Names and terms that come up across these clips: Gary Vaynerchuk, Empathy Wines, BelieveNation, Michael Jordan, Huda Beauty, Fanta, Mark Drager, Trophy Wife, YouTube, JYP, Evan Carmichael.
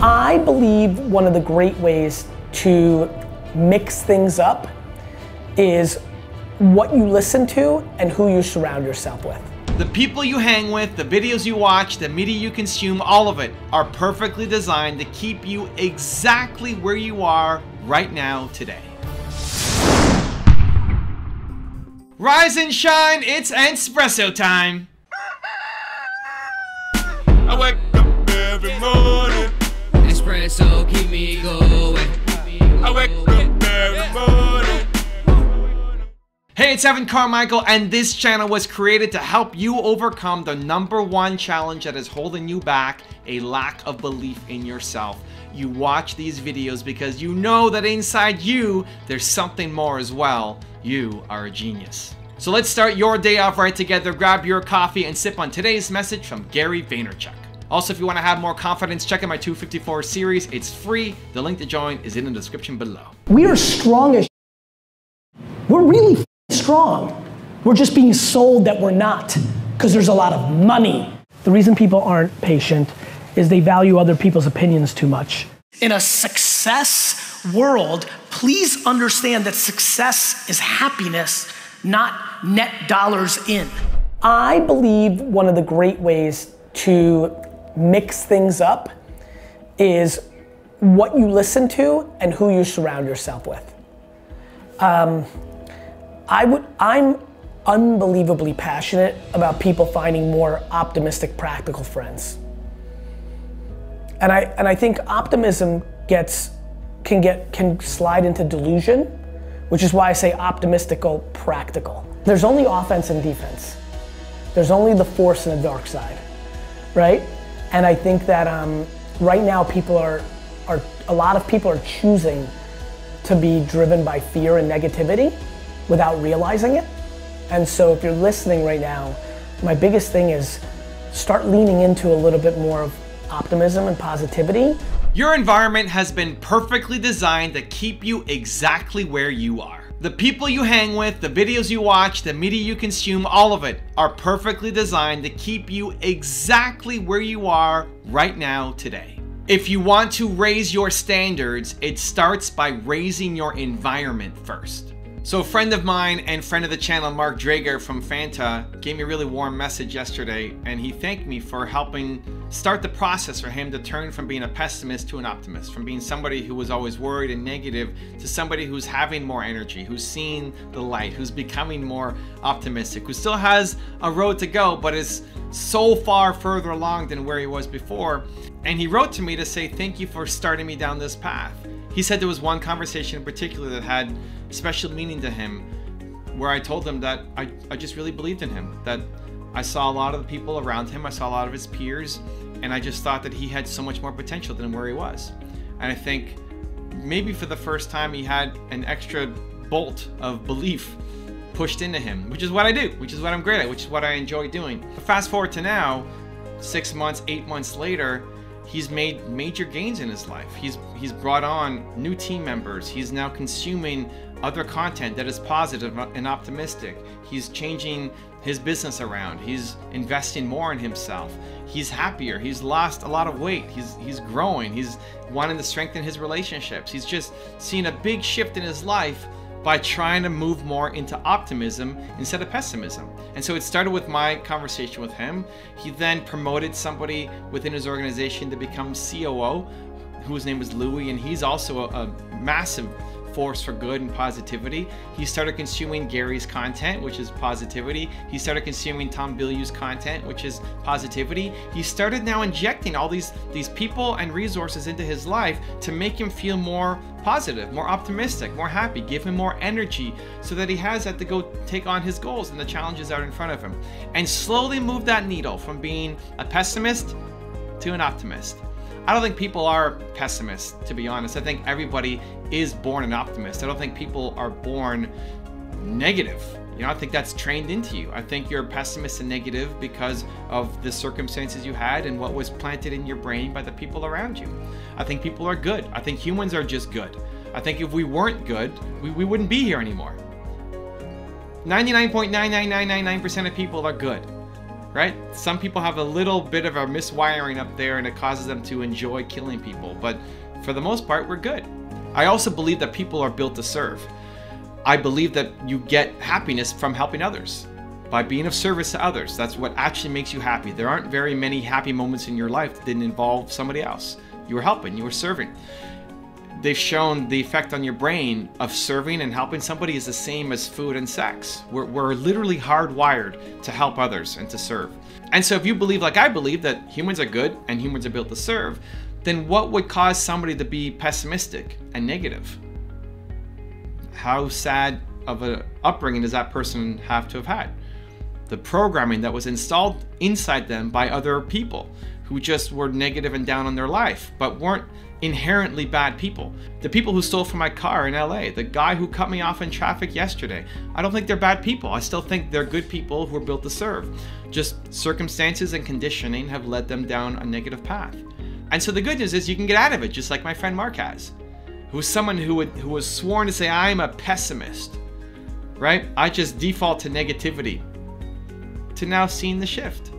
I believe one of the great ways to mix things up is what you listen to and who you surround yourself with. The people you hang with, the videos you watch, the media you consume, all of it are perfectly designed to keep you exactly where you are right now today. Rise and shine, it's espresso time. I wake up every morning. Espresso keep me going. I wake up every morning. Hey, it's Evan Carmichael, and this channel was created to help you overcome the #1 challenge that is holding you back, a lack of belief in yourself. You watch these videos because you know that inside you, there's something more as well. You are a genius. So let's start your day off right together. Grab your coffee and sip on today's message from Gary Vaynerchuk. Also, if you want to have more confidence, check out my 254 series. It's free. The link to join is in the description below. We are strong as we're really strong. We're just being sold that we're not, because there's a lot of money. The reason people aren't patient is they value other people's opinions too much. In a success world, please understand that success is happiness, not net dollars in. I believe one of the great ways to mix things up is what you listen to and who you surround yourself with. I'm unbelievably passionate about people finding more optimistic, practical friends. And I think optimism can slide into delusion, which is why I say optimistical, practical. There's only offense and defense. There's only the force and the dark side, right? And I think that right now a lot of people are choosing to be driven by fear and negativity without realizing it. And so if you're listening right now, my biggest thing is start leaning into a little bit more of optimism and positivity. Your environment has been perfectly designed to keep you exactly where you are. The people you hang with, the videos you watch, the media you consume, all of it are perfectly designed to keep you exactly where you are right now today. If you want to raise your standards, it starts by raising your environment first. So a friend of mine and friend of the channel, Mark Drager from Fanta, gave me a really warm message yesterday, and he thanked me for helping start the process for him to turn from being a pessimist to an optimist, from being somebody who was always worried and negative to somebody who's having more energy, who's seeing the light, who's becoming more optimistic, who still has a road to go, but is so far further along than where he was before. And he wrote to me to say, thank you for starting me down this path. He said there was one conversation in particular that had special meaning to him, where I told him that I just really believed in him, that I saw a lot of the people around him, I saw a lot of his peers, and I just thought that he had so much more potential than where he was. And I think maybe for the first time he had an extra bolt of belief pushed into him, which is what I do, which is what I'm great at, which is what I enjoy doing. But fast forward to now, 6 months, 8 months later, he's made major gains in his life. He's brought on new team members. He's now consuming other content that is positive and optimistic. He's changing his business around. He's investing more in himself. He's happier. He's lost a lot of weight. He's growing. He's wanting to strengthen his relationships. He's just seen a big shift in his life by trying to move more into optimism instead of pessimism. And so it started with my conversation with him. He then promoted somebody within his organization to become COO, whose name was Louis, and he's also a massive force for good and positivity. He started consuming Gary's content, which is positivity. He started consuming Tom Bilyeu's content, which is positivity. He started now injecting all these people and resources into his life to make him feel more positive, more optimistic, more happy, give him more energy so that he has that to go take on his goals and the challenges out in front of him. And slowly move that needle from being a pessimist to an optimist. I don't think people are pessimists, to be honest. I think everybody is born an optimist. I don't think people are born negative. You know, I think that's trained into you. I think you're a pessimist and negative because of the circumstances you had and what was planted in your brain by the people around you. I think people are good. I think humans are just good. I think if we weren't good, we wouldn't be here anymore. 99.99999% of people are good. right? Some people have a little bit of a miswiring up there and it causes them to enjoy killing people, but for the most part, we're good. I also believe that people are built to serve. I believe that you get happiness from helping others, by being of service to others. That's what actually makes you happy. There aren't very many happy moments in your life that didn't involve somebody else. You were helping, you were serving. They've shown the effect on your brain of serving and helping somebody is the same as food and sex. We're literally hardwired to help others and to serve. And so if you believe, like I believe, that humans are good and humans are built to serve, then what would cause somebody to be pessimistic and negative? How sad of an upbringing does that person have to have had? The programming that was installed inside them by other people who just were negative and down on their life, but weren't inherently bad people. The people who stole from my car in LA, the guy who cut me off in traffic yesterday, I don't think they're bad people. I still think they're good people who are built to serve. Just circumstances and conditioning have led them down a negative path. And so the good news is you can get out of it, just like my friend Mark has, who's someone who was sworn to say, I'm a pessimist, right? I just default to negativity, to now seeing the shift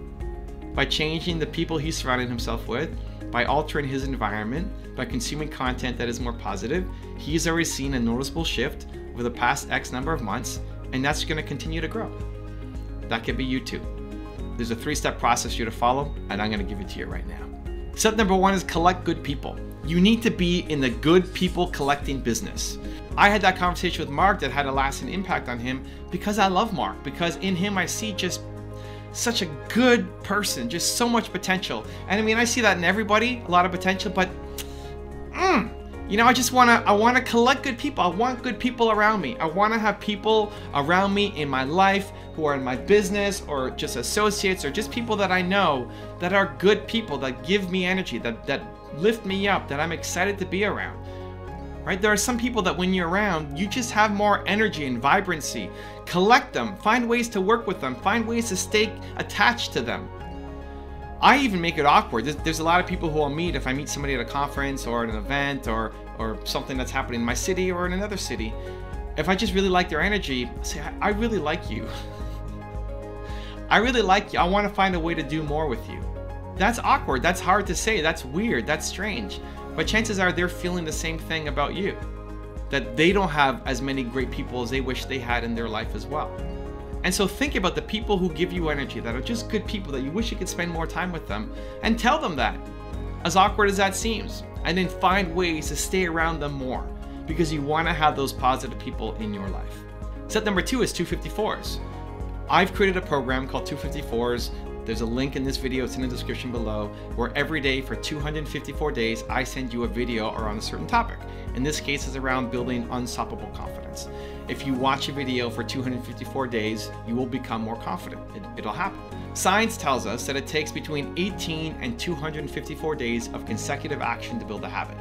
by changing the people he's surrounding himself with, by altering his environment, by consuming content that is more positive. He's already seen a noticeable shift over the past X number of months, and that's gonna continue to grow. That could be you too. There's a 3-step process for you to follow, and I'm gonna give it to you right now. Step number 1 is collect good people. You need to be in the good people collecting business. I had that conversation with Mark that had a lasting impact on him because I love Mark, because in him I see just such a good person, just so much potential. And I mean, I see that in everybody, a lot of potential, but you know, I wanna collect good people. I want good people around me. I wanna have people around me in my life who are in my business or just associates or just people that I know that are good people, that give me energy, that lift me up, that I'm excited to be around, right? There are some people that when you're around, you just have more energy and vibrancy. Collect them, find ways to work with them, find ways to stay attached to them. I even make it awkward. There's a lot of people who I'll meet if I meet somebody at a conference or at an event or something that's happening in my city or in another city. If I just really like their energy, I'll say, I really like you. I really like you. I want to find a way to do more with you. That's awkward. That's hard to say. That's weird. That's strange. But chances are they're feeling the same thing about you, that they don't have as many great people as they wish they had in their life as well. And so think about the people who give you energy, that are just good people, that you wish you could spend more time with them, and tell them that, as awkward as that seems, and then find ways to stay around them more, because you wanna have those positive people in your life. Step number 2 is 254s. I've created a program called 254s. There's a link in this video, it's in the description below, where every day for 254 days, I send you a video around a certain topic. In this case, it's around building unstoppable confidence. If you watch a video for 254 days, you will become more confident. It'll happen. Science tells us that it takes between 18 and 254 days of consecutive action to build a habit.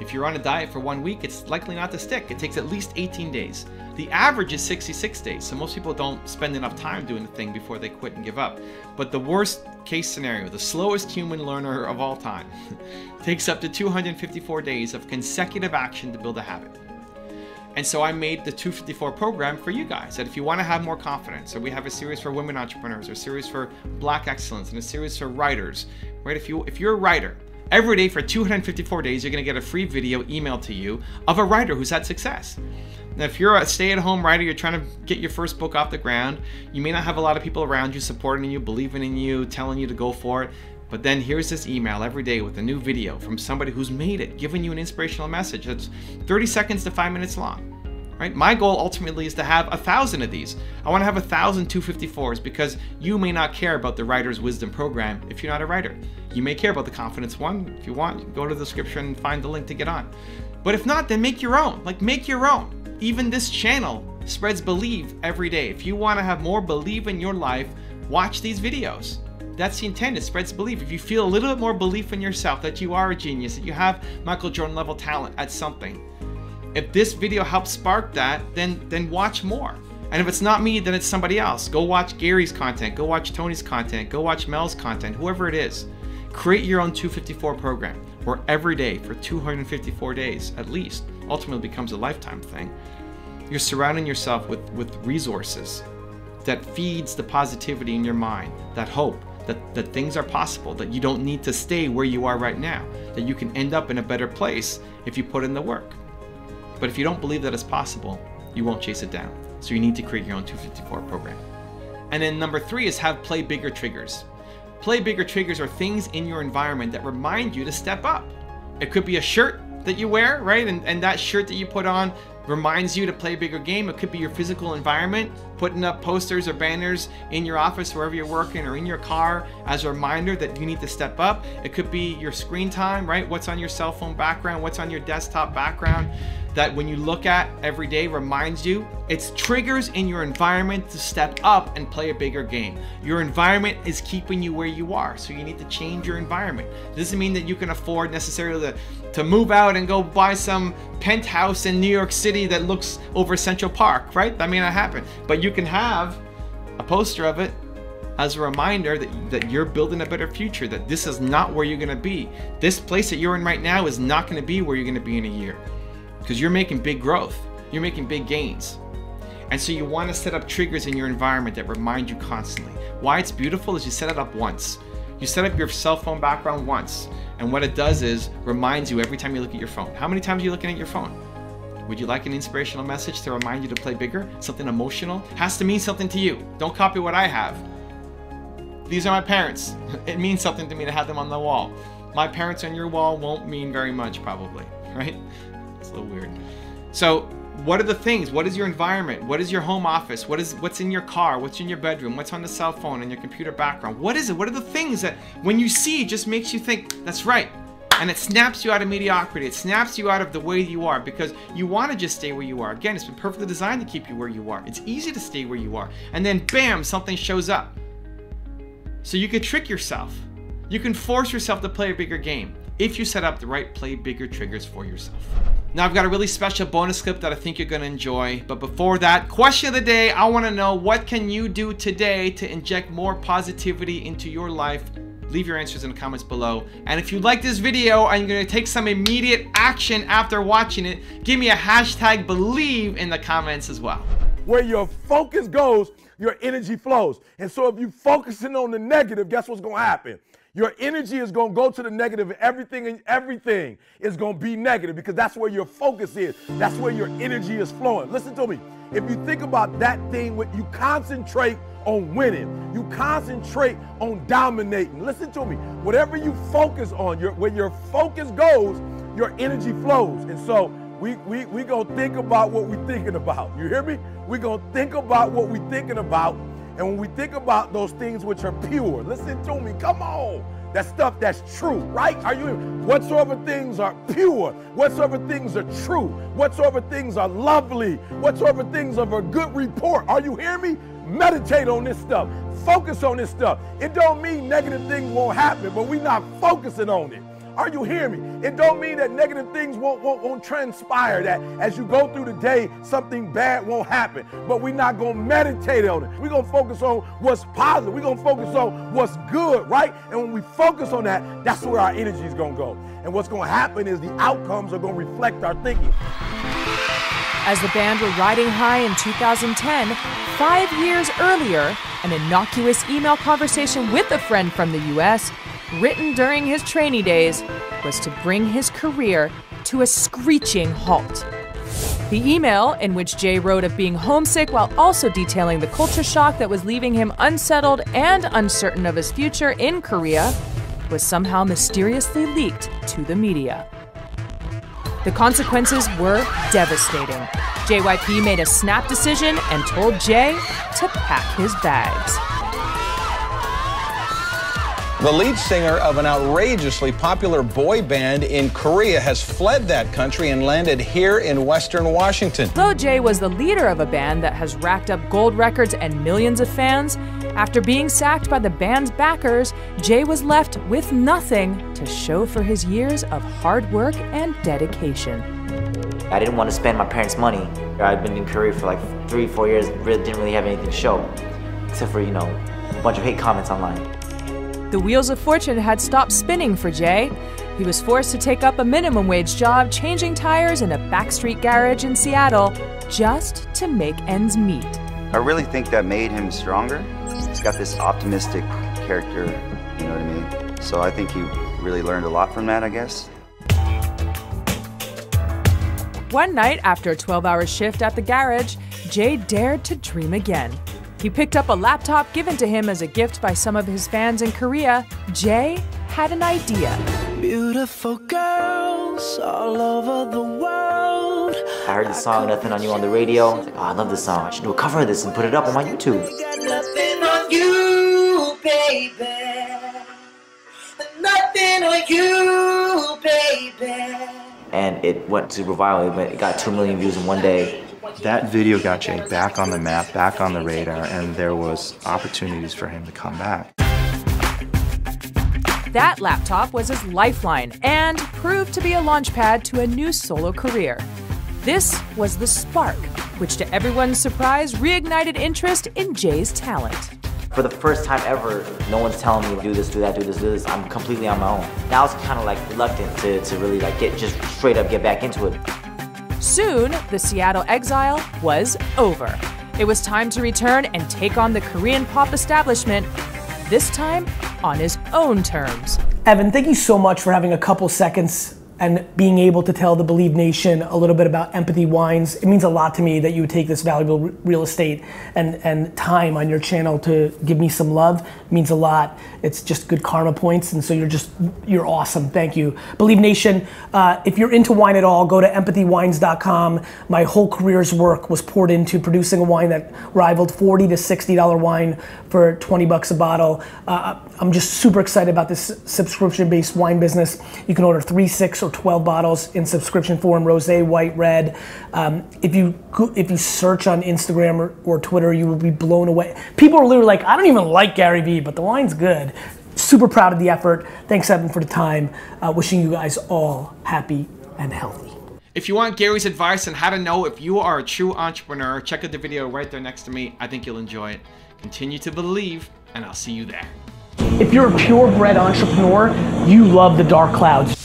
If you're on a diet for 1 week, it's likely not to stick. It takes at least 18 days. The average is 66 days, so most people don't spend enough time doing the thing before they quit and give up. But the worst case scenario, the slowest human learner of all time, takes up to 254 days of consecutive action to build a habit. And so I made the 254 program for you guys, that if you want to have more confidence, or we have a series for women entrepreneurs, or a series for Black excellence, and a series for writers, right? If you're a writer, every day for 254 days, you're gonna get a free video emailed to you of a writer who's had success. Now, if you're a stay-at-home writer, you're trying to get your first book off the ground, you may not have a lot of people around you supporting you, believing in you, telling you to go for it, but then here's this email every day with a new video from somebody who's made it, giving you an inspirational message that's 30 seconds to 5 minutes long. Right? My goal ultimately is to have 1,000 of these. I want to have 1,000 254s because you may not care about the Writer's Wisdom program if you're not a writer. You may care about the confidence one. If you want, go to the description and find the link to get on. But if not, then make your own. Like, make your own. Even this channel spreads believe every day. If you want to have more believe in your life, watch these videos. That's the intent, it spreads belief. If you feel a little bit more belief in yourself, that you are a genius, that you have Michael Jordan level talent at something, if this video helps spark that, then watch more. And if it's not me, then it's somebody else. Go watch Gary's content, go watch Tony's content, go watch Mel's content, whoever it is. Create your own 254 program, where every day for 254 days, at least, ultimately becomes a lifetime thing. You're surrounding yourself with resources that feeds the positivity in your mind, that hope, that things are possible, that you don't need to stay where you are right now, that you can end up in a better place if you put in the work. But if you don't believe that it's possible, you won't chase it down. So you need to create your own 254 program. And then number 3 is have play bigger triggers. Play bigger triggers are things in your environment that remind you to step up. It could be a shirt that you wear, right? And that shirt that you put on reminds you to play a bigger game. It could be your physical environment, putting up posters or banners in your office, wherever you're working, or in your car as a reminder that you need to step up. It could be your screen time, right? What's on your cell phone background, what's on your desktop background, that when you look at every day reminds you. It's triggers in your environment to step up and play a bigger game. Your environment is keeping you where you are, so you need to change your environment. It doesn't mean that you can afford necessarily to move out and go buy some penthouse in New York City that looks over Central Park, right? That may not happen, but you can have a poster of it as a reminder that you're building a better future, that this is not where you're gonna be. This place that you're in right now is not gonna be where you're gonna be in a year, because you're making big growth, you're making big gains. And so you want to set up triggers in your environment that remind you constantly. Why it's beautiful is you set it up once. You set up your cell phone background once, and what it does is reminds you every time you look at your phone. How many times are you looking at your phone? Would you like an inspirational message to remind you to play bigger? Something emotional? Has to mean something to you. Don't copy what I have. These are my parents. It means something to me to have them on the wall. My parents on your wall won't mean very much probably, right? It's a little weird. So what are the things? What is your environment? What is your home office? What's in your car? What's in your bedroom? What's on the cell phone and your computer background? What is it? What are the things that when you see just makes you think, that's right? And it snaps you out of mediocrity. It snaps you out of the way you are, because you want to just stay where you are. Again, it's been perfectly designed to keep you where you are. It's easy to stay where you are. And then bam, something shows up. So you could trick yourself. You can force yourself to play a bigger game if you set up the right play bigger triggers for yourself. Now I've got a really special bonus clip that I think you're gonna enjoy, but before that, question of the day, I wanna know, what can you do today to inject more positivity into your life? Leave your answers in the comments below. And if you like this video and you're gonna take some immediate action after watching it, give me a hashtag believe in the comments as well. Where your focus goes, your energy flows. And so if you're focusing on the negative, guess what's gonna happen? Your energy is going to go to the negative, and everything is going to be negative, because that's where your focus is. That's where your energy is flowing. Listen to me. If you think about that thing, you concentrate on winning. You concentrate on dominating. Listen to me. Whatever you focus on, where your focus goes, your energy flows. And so we going to think about what we're thinking about. You hear me? We're going to think about what we're thinking about. And when we think about those things which are pure, listen to me, come on. That stuff that's true, right? Are you? Whatsoever things are pure, whatsoever things are true, whatsoever things are lovely, whatsoever things of a good report. Are you hearing me? Meditate on this stuff. Focus on this stuff. It don't mean negative things won't happen, but we're not focusing on it. Are you hearing me? It don't mean that negative things won't transpire, that as you go through the day, something bad won't happen, but we're not gonna meditate on it. We're gonna focus on what's positive. We're gonna focus on what's good, right? And when we focus on that, that's where our energy is gonna go. And what's gonna happen is the outcomes are gonna reflect our thinking. As the band were riding high in 2010, 5 years earlier, an innocuous email conversation with a friend from the US, written during his trainee days, was to bring his career to a screeching halt. The email, in which Jay wrote of being homesick while also detailing the culture shock that was leaving him unsettled and uncertain of his future in Korea, was somehow mysteriously leaked to the media. The consequences were devastating. JYP made a snap decision and told Jay to pack his bags. The lead singer of an outrageously popular boy band in Korea has fled that country and landed here in Western Washington. Though Jay was the leader of a band that has racked up gold records and millions of fans, after being sacked by the band's backers, Jay was left with nothing to show for his years of hard work and dedication. I didn't want to spend my parents' money. I'd been in Korea for like 3-4 years, didn't really have anything to show, except for, you know, a bunch of hate comments online. The wheels of fortune had stopped spinning for Jay. He was forced to take up a minimum wage job changing tires in a backstreet garage in Seattle just to make ends meet. I really think that made him stronger. He's got this optimistic character, you know what I mean? So I think he really learned a lot from that, I guess. One night after a 12-hour shift at the garage, Jay dared to dream again. He picked up a laptop given to him as a gift by some of his fans in Korea. Jay had an idea. Beautiful girls all over the world. I heard the song Nothing On You on the radio. I was like, oh, I love this song. I should do a cover of this and put it up on my YouTube. Got nothing on you, baby. Nothing on you, baby. And it went super viral. It got 2 million views in one day. That video got Jay back on the map, back on the radar, and there was opportunities for him to come back. That laptop was his lifeline and proved to be a launchpad to a new solo career. This was the spark, which to everyone's surprise, reignited interest in Jay's talent. For the first time ever, no one's telling me do this, do that, do this, do this. I'm completely on my own. Now I was kind of like reluctant to really like get back into it. Soon, the Seattle exile was over. It was time to return and take on the Korean pop establishment, this time on his own terms. Evan, thank you so much for having a couple seconds and being able to tell the Believe Nation a little bit about Empathy Wines. It means a lot to me that you would take this valuable real estate and time on your channel to give me some love. It means a lot. It's just good karma points, and so you're awesome. Thank you. Believe Nation, if you're into wine at all, go to empathywines.com. My whole career's work was poured into producing a wine that rivaled $40 to $60 wine for 20 bucks a bottle. I'm just super excited about this subscription-based wine business. You can order 3, 6, or 12 bottles in subscription form, rosé, white, red. If you search on Instagram or Twitter, you will be blown away. People are literally like, I don't even like Gary Vee, but the wine's good. Super proud of the effort. Thanks, Evan, for the time. Wishing you guys all happy and healthy. If you want Gary's advice on how to know if you are a true entrepreneur, check out the video right there next to me. I think you'll enjoy it. Continue to believe, and I'll see you there. If you're a purebred entrepreneur, you love the dark clouds.